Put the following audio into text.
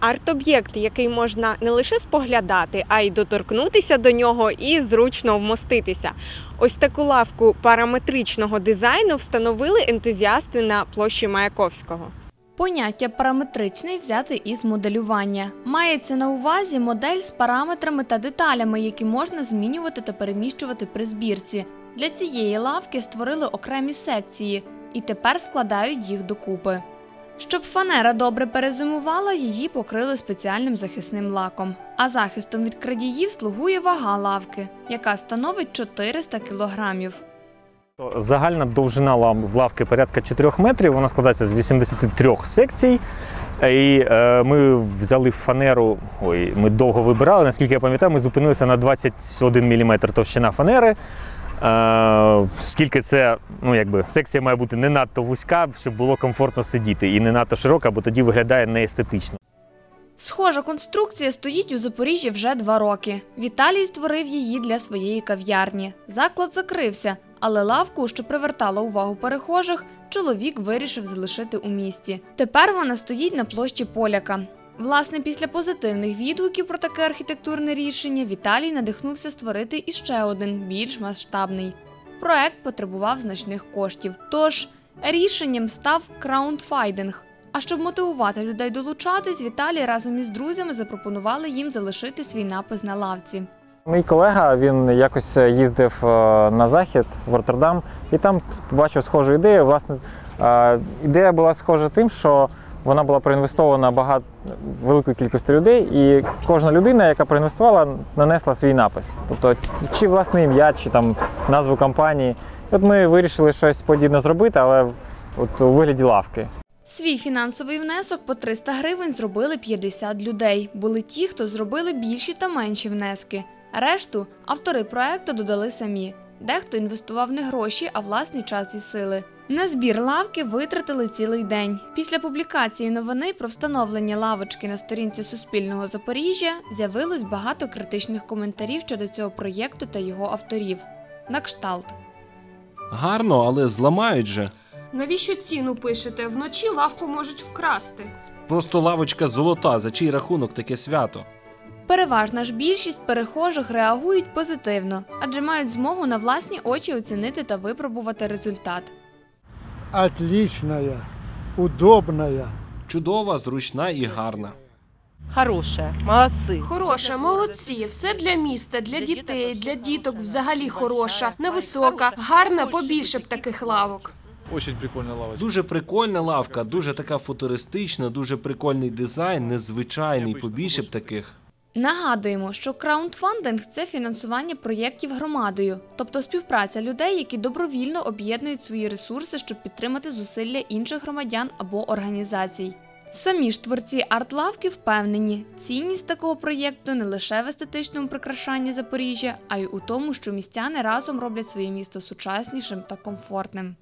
арт-об'єкт, який можна не лише споглядати, а й доторкнутися до нього і зручно вмоститися. Ось таку лавку параметричного дизайну встановили ентузіасти на площі Маяковського. Поняття «параметричний» взяте із моделювання. Мається на увазі модель з параметрами та деталями, які можна змінювати та переміщувати при збірці. Для цієї лавки створили окремі секції і тепер складають їх докупи. Щоб фанера добре перезимувала, її покрили спеціальним захисним лаком. А захистом від крадіїв слугує вага лавки, яка становить 400 кілограмів. Загальна довжина лавки порядка 4 метрів, вона складається з 83 секцій. І ми взяли фанеру, ми довго вибирали, наскільки я пам'ятаю, ми зупинилися на 21 мм товщина фанери. Скільки це, секція має бути не надто вузька, щоб було комфортно сидіти, і не надто широка, бо тоді виглядає неестетично. Схожа конструкція стоїть у Запоріжжі вже 2 роки. Віталій створив її для своєї кав'ярні. Заклад закрився, але лавку, що привертала увагу перехожих, чоловік вирішив залишити у місті. Тепер вона стоїть на площі Поляка. Власне, після позитивних відгуків про таке архітектурне рішення Віталій надихнувся створити іще один, більш масштабний. Проект потребував значних коштів, тож рішенням став краундфандинг. А щоб мотивувати людей долучатись, Віталій разом із друзями запропонували їм залишити свій напис на лавці. Мій колега, він якось їздив на захід, в Роттердам, і там побачив схожу ідею. Власне, ідея була схожа тим, що вона була проінвестована великою кількістю людей, і кожна людина, яка проінвестувала, нанесла свій напис. Тобто, чи власне ім'я, чи там назву компанії. От ми вирішили щось подібне зробити, але у вигляді лавки. Свій фінансовий внесок по 300 гривень зробили 50 людей. Були ті, хто зробили більші та менші внески. Решту автори проекту додали самі. Дехто інвестував не гроші, а власний час і сили. На збір лавки витратили цілий день. Після публікації новини про встановлення лавочки на сторінці Суспільного Запоріжжя з'явилось багато критичних коментарів щодо цього проєкту та його авторів. На кшталт: гарно, але зламають же. Навіщо ціну пишете? Вночі лавку можуть вкрасти. Просто лавочка золота, за чий рахунок таке свято? Переважна ж більшість перехожих реагують позитивно, адже мають змогу на власні очі оцінити та випробувати результат. Отличная, удобная. Чудова, зручна і гарна. Хороша, молодці. Хороша, молодці. Все для міста, для дітей, для діток взагалі хороша, невисока, гарна, побільше б таких лавок. Дуже прикольна лавка, дуже така футуристична, дуже прикольний дизайн, незвичайний, побільше б таких. Нагадуємо, що краундфандинг – це фінансування проєктів громадою, тобто співпраця людей, які добровільно об'єднують свої ресурси, щоб підтримати зусилля інших громадян або організацій. Самі ж творці арт-лавки впевнені, цінність такого проєкту не лише в естетичному прикрашанні Запоріжжя, а й у тому, що містяни разом роблять своє місто сучаснішим та комфортним.